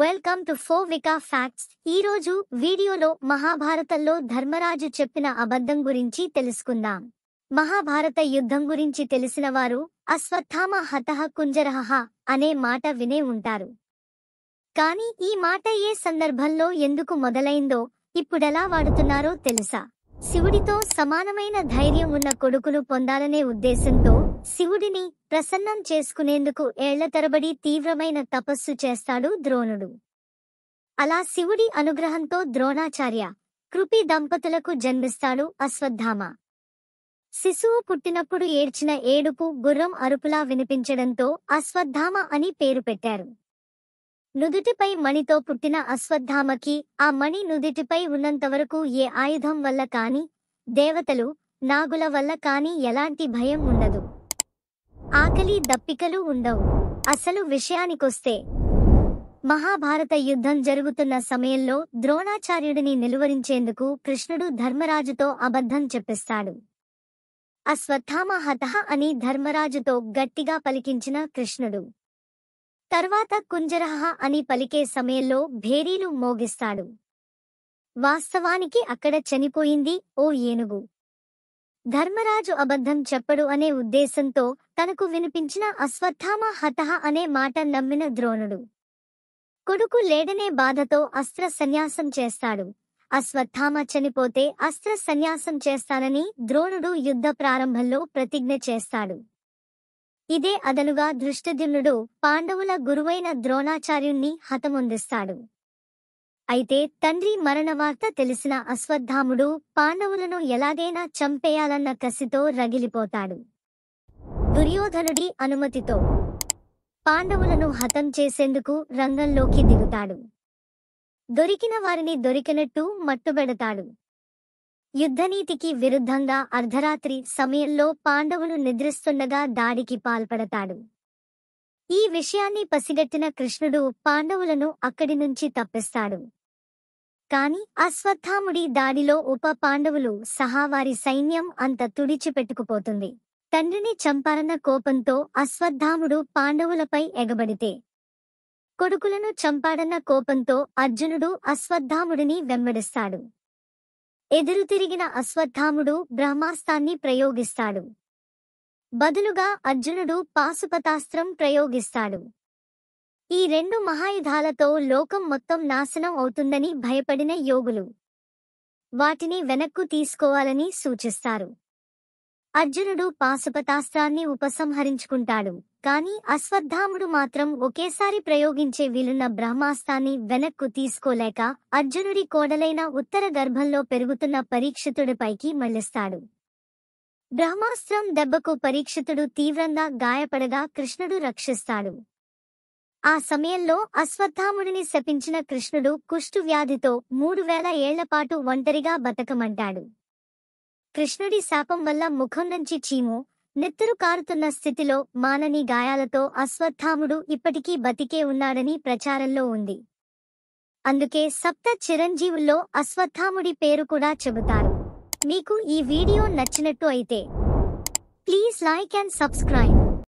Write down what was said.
Welcome to 4Vika Facts। ఈ రోజు వీడియోలో మహాభారతంలో ధర్మరాజు చెప్పిన అబద్ధం గురించి తెలుసుకుందాం। మహాభారత యుద్ధం గురించి తెలిసిన వారు అశ్వత్థామ హతః కుంజరః అనే మాట వినే ఉంటారు। కానీ ఈ మాట ఏ సందర్భంలో ఎందుకు మొదలైందో ఇప్పుడలా వాడుతున్నారో తెలుసా? శివుడితో సమానమైన ధైర్యం ఉన్న కొడుకును పొందాలనే ఉద్దేశంతో శివుడిని ప్రసన్నం చేసుకునేందుకు ఏళ్ల తరబడి తీవ్రమైన తపస్సు చేస్తాడు ద్రోణుడు। అలా శివుడి అనుగ్రహంతో ద్రోణాచార్య కృపి దంపతులకు జన్మిస్తాడు అశ్వత్థామ। శిశువు పుట్టినప్పుడు ఏడ్చిన ఏడుపు గుర్రం అరుపులా వినిపించడంతో అశ్వత్థామ అని పేరు పెట్టారు। నుదుటిపై మణితో పుట్టిన అశ్వత్థామకి ఆ మణి నుదుటిపై ఉన్నంతవరకు ఏ ఆయుధం వల్ల కానీ, దేవతలు నాగుల వల్ల కానీ ఎలాంటి భయం ఉండదు, ఆకలి దప్పికలు ఉండవు। అసలు విషయానికొస్తే మహాభారత యుద్ధం జరుగుతున్న సమయంలో ద్రోణాచార్యుడిని నిలువరించేందుకు కృష్ణుడు ధర్మరాజుతో అబద్ధం చెప్పిస్తాడు। అశ్వత్థామ హతః అని ధర్మరాజుతో గట్టిగా పలికించిన కృష్ణుడు తర్వాత కుంజరః అని పలికే సమయంలో భేరీలు మోగిస్తాడు। వాస్తవానికి అక్కడ చనిపోయింది ఓ ఏనుగు। ధర్మరాజు అబద్ధం చెప్పడు అనే ఉద్దేశంతో తనకు వినిపించిన అశ్వత్థామ హతః అనే మాట నమ్మిన ద్రోణుడు కొడుకు లేడనే బాధతో అస్త్ర సన్యాసం చేస్తాడు। అశ్వత్థామ చనిపోతే అస్త్ర సన్యాసం చేస్తానని ద్రోణుడు యుద్ధ ప్రారంభంలో ప్రతిజ్ఞ చేస్తాడు। ఇదే అదనుగా ధృష్టద్యుమ్నుడు పాండవుల గురువైన ద్రోణాచార్యుణ్ణి హతమొందిస్తాడు। అయితే తండ్రి మరణవార్త తెలిసిన అశ్వత్థాముడు పాండవులను ఎలాగైనా చంపేయాలన్న కసితో రగిలిపోతాడు। దుర్యోధనుడి అనుమతితో పాండవులను హతం చేసేందుకు రంగంలోకి దిగుతాడు। దొరికిన వారిని దొరికినట్టు మట్టుబెడతాడు। యుద్ధనీతికి విరుద్ధంగా అర్ధరాత్రి సమయంలో పాండవులు నిద్రిస్తుండగా దాడికి పాల్పడతాడు। ఈ విషయాన్ని పసిగట్టిన కృష్ణుడు పాండవులను అక్కడి నుంచి తప్పిస్తాడు। కాని అశ్వత్థాముడి దాడిలో ఉప పాండవులు సహా వారి సైన్యం అంత తుడిచిపెట్టుకుపోతుంది। తండ్రిని చంపారన్న కోపంతో అశ్వత్థాముడు పాండవులపై ఎగబడితే, కొడుకులను చంపాడన్న కోపంతో అర్జునుడు అశ్వత్థాముడిని వెంబడిస్తాడు। ఎదురుతిరిగిన అశ్వత్థాముడు బ్రహ్మాస్త్రాన్ని ప్రయోగిస్తాడు, బదులుగా అర్జునుడు పాశుపతాస్త్రం ప్రయోగిస్తాడు। ఈ రెండు మహాయుధాలతో లోకం మొత్తం నాశనం అవుతుందని భయపడిన యోగులు వాటిని వెనక్కు తీసుకోవాలని సూచిస్తారు। అర్జునుడు పాశుపతాస్త్రాన్ని ఉపసంహరించుకుంటాడు, కాని అశ్వత్థాముడు మాత్రం ఒకేసారి ప్రయోగించే వీలున్న బ్రహ్మాస్త్రాన్ని వెనక్కు తీసుకోలేక అర్జునుడి కోడలైన ఉత్తర గర్భంలో పెరుగుతున్న పరీక్షితుడిపైకి మళ్లిస్తాడు। బ్రహ్మాస్త్రం దెబ్బకు పరీక్షితుడు తీవ్రంగా గాయపడగా కృష్ణుడు రక్షిస్తాడు। ఆ సమయంలో అశ్వత్థాముడిని శపించిన కృష్ణుడు కుష్టు వ్యాధితో 3000 ఏళ్లపాటు ఒంటరిగా బతకమంటాడు। కృష్ణుడి శాపం వల్ల ముఖం నుంచి చీము నెత్తురు కారుతున్న స్థితిలో మానని గాయాలతో అశ్వత్థాముడు ఇప్పటికీ బతికే ఉన్నాడని ప్రచారంలో ఉంది। అందుకే సప్త చిరంజీవుల్లో అశ్వత్థాముడి పేరు కూడా చెబుతారు। మీకు ఈ వీడియో నచ్చినట్టు అయితే ప్లీజ్ లైక్ అండ్ సబ్స్క్రైబ్।